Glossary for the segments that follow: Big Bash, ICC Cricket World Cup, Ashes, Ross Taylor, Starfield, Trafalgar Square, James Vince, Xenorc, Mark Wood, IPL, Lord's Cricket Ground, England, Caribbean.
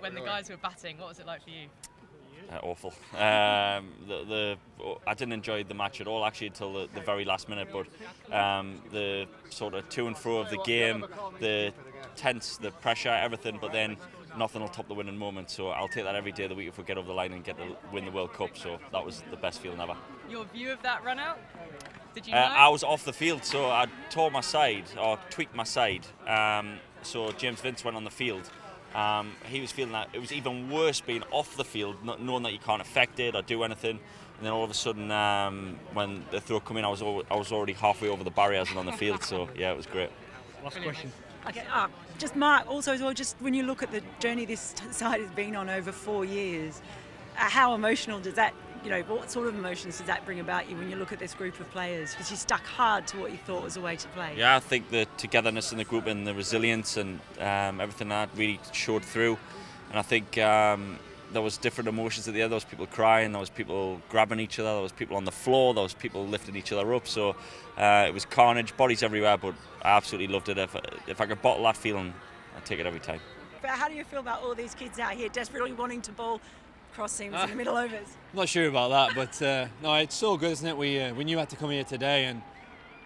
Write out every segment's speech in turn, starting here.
When the guys were batting, what was it like for you? Awful. I didn't enjoy the match at all, actually, until the very last minute. But the sort of to and fro of the game, the tense, the pressure, everything. But then nothing will top the winning moment. So I'll take that every day of the week if we get over the line and get to win the World Cup. So that was the best feeling ever. Your view of that run out? Did you know? I was off the field, so I tore my side or tweaked my side. So James Vince went on the field. He was feeling that it was even worse being off the field, not knowing that you can't affect it or do anything. And then all of a sudden, when the throw came in, I was already halfway over the barriers and on the field. So yeah, it was great. Last question. Okay, just Mark. Also, as well, just when you look at the journey this side has been on over 4 years, how emotional does that? You know, what sort of emotions does that bring about you when you look at this group of players? Because you stuck hard to what you thought was a way to play. Yeah, I think the togetherness in the group and the resilience and everything that really showed through. And I think there was different emotions at the end. There was people crying, there was people grabbing each other, there was people on the floor, there was people lifting each other up. So it was carnage, bodies everywhere, but I absolutely loved it. If I could bottle that feeling, I'd take it every time. But how do you feel about all these kids out here desperately wanting to bowl cross seams in the middle overs? Not sure about that, but no, it's so good, isn't it? We knew we had to come here today, and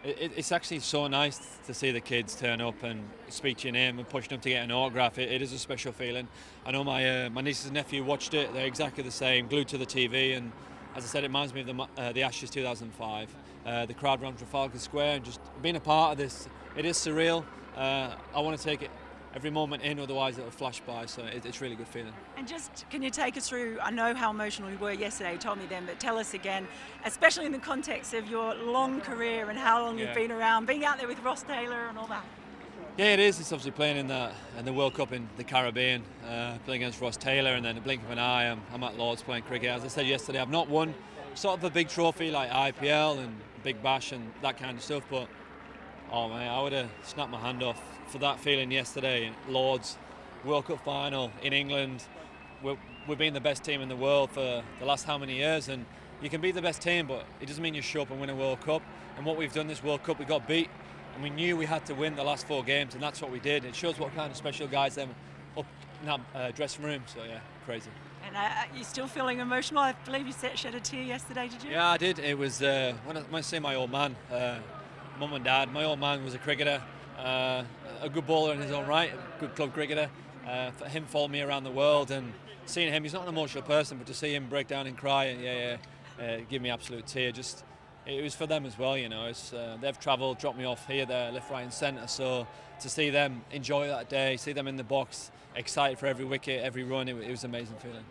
it's actually so nice to see the kids turn up and speak your name and pushing them to get an autograph. It is a special feeling. I know my nieces and nephew watched it. They're exactly the same, glued to the TV, and as I said, it reminds me of the Ashes 2005. The crowd around Trafalgar Square, and just being a part of this, it is surreal. I want to take it every moment in, otherwise it'll flash by, so it's really good feeling. And just, can you take us through, I know how emotional you were yesterday, you told me then, but tell us again, especially in the context of your long career and how long you've been around, being out there with Ross Taylor and all that. Yeah, it is. It's obviously playing in the World Cup in the Caribbean, playing against Ross Taylor, and then a blink of an eye, I'm at Lord's playing cricket. As I said yesterday, I've not won sort of a big trophy like IPL and Big Bash and that kind of stuff, but oh man, I would have snapped my hand off for that feeling yesterday. Lord's World Cup final in England. We've been the best team in the world for the last how many years, and you can be the best team, but it doesn't mean you show up and win a World Cup. And what we've done this World Cup, we got beat, and we knew we had to win the last 4 games, and that's what we did. It shows what kind of special guys them up in that dressing room. So yeah, crazy. And you still feeling emotional? I believe you shed a tear yesterday, did you? Yeah, I did. It was when I see my old man. Mum and Dad. My old man was a cricketer, a good bowler in his own right, a good club cricketer. For him following me around the world, and seeing him, he's not an emotional person, but to see him break down and cry, give me absolute tear. Just, it was for them as well, you know. It's, they've travelled, dropped me off here, there, left, right, and centre. So to see them enjoy that day, see them in the box, excited for every wicket, every run, it was an amazing feeling.